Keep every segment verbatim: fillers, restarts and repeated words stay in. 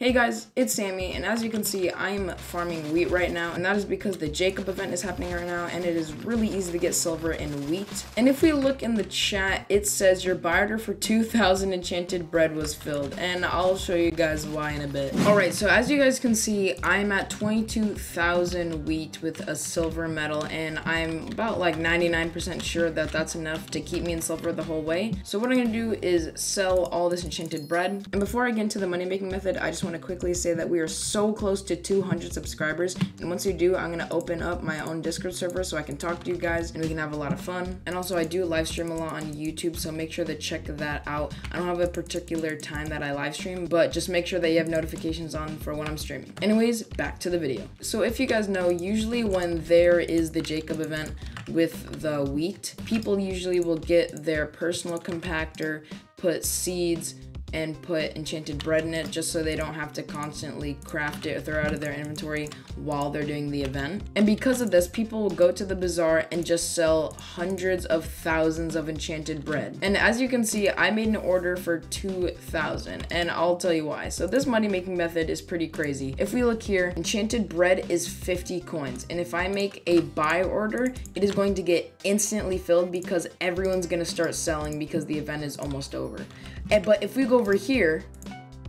Hey guys, it's Sammy, and as you can see, I'm farming wheat right now, and that is because the Jacob event is happening right now, and it is really easy to get silver in wheat. And if we look in the chat, it says your buy order for two thousand enchanted bread was filled, and I'll show you guys why in a bit. Alright, so as you guys can see, I'm at twenty-two thousand wheat with a silver medal, and I'm about like ninety-nine percent sure that that's enough to keep me in silver the whole way. So what I'm going to do is sell all this enchanted bread, and before I get into the money making method, I just want to quickly say that we are so close to two hundred subscribers, and once you do, I'm gonna open up my own Discord server so I can talk to you guys and we can have a lot of fun. And also, I do live stream a lot on YouTube, so make sure to check that out. I don't have a particular time that I live stream, but just make sure that you have notifications on for when I'm streaming. Anyways, back to the video. So if you guys know, usually when there is the Jacob event with the wheat, people usually will get their personal compactor, put seeds, and put enchanted bread in it, just so they don't have to constantly craft it or throw out of their inventory while they're doing the event. And because of this, people will go to the bazaar and just sell hundreds of thousands of enchanted bread. And as you can see, I made an order for two thousand, and I'll tell you why. So this money making method is pretty crazy. If we look here, enchanted bread is fifty coins, and if I make a buy order, it is going to get instantly filled because everyone's gonna start selling because the event is almost over. And, but if we go over here,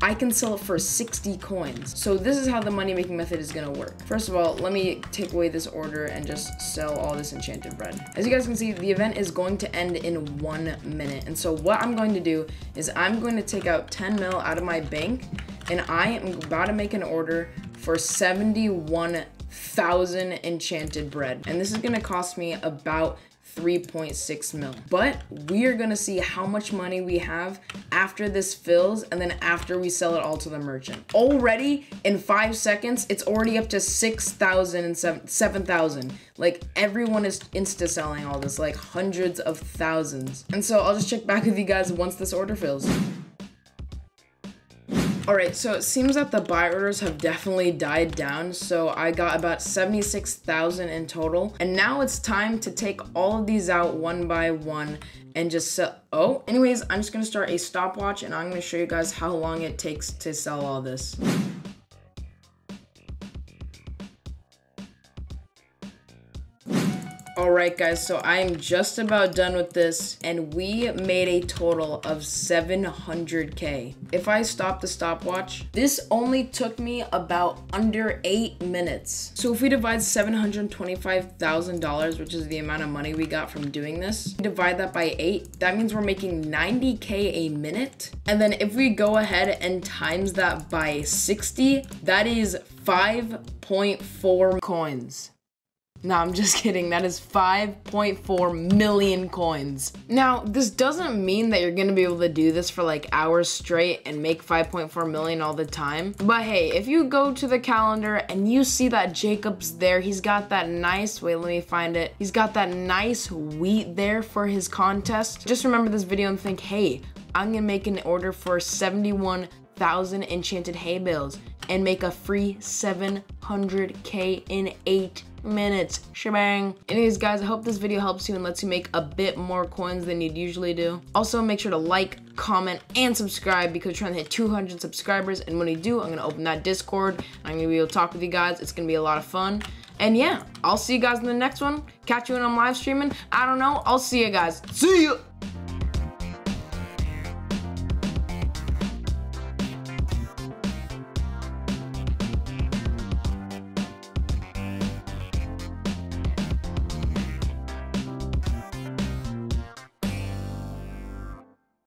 I can sell it for sixty coins. So this is how the money making method is gonna work. First of all, let me take away this order and just sell all this enchanted bread. As you guys can see, the event is going to end in one minute. And so what I'm going to do is I'm going to take out ten mil out of my bank, and I am about to make an order for seventy-one thousand enchanted bread. And this is gonna cost me about three point six mil, but we are gonna see how much money we have after this fills, and then after we sell it all to the merchant. Already in five seconds, it's already up to six thousand and seven thousand. Like, everyone is insta selling all this, like hundreds of thousands. And so I'll just check back with you guys once this order fills. Alright, so it seems that the buy orders have definitely died down, so I got about seventy-six thousand in total, and now it's time to take all of these out one by one and just sell. Oh, anyways, I'm just gonna start a stopwatch, and I'm gonna show you guys how long it takes to sell all this. Alright guys, so I'm just about done with this, and we made a total of seven hundred K. If I stop the stopwatch, this only took me about under eight minutes. So if we divide seven hundred twenty-five thousand dollars, which is the amount of money we got from doing this, divide that by eight, that means we're making ninety K a minute. And then if we go ahead and times that by sixty, that is five point four coins. No, I'm just kidding. That is five point four million coins. Now, this doesn't mean that you're gonna be able to do this for like hours straight and make five point four million all the time. But hey, if you go to the calendar and you see that Jacob's there, he's got that nice, wait, let me find it. He's got that nice wheat there for his contest. Just remember this video and think, hey, I'm gonna make an order for seventy-one thousand enchanted hay bales and make a free seven hundred K in eight minutes. Shebang. Anyways guys, I hope this video helps you and lets you make a bit more coins than you'd usually do. Also, make sure to like, comment, and subscribe, because we're trying to hit two hundred subscribers, and when we do, I'm gonna open that Discord. I'm gonna be able to talk with you guys. It's gonna be a lot of fun. And yeah, I'll see you guys in the next one. Catch you when I'm live streaming. I don't know. I'll see you guys. See ya.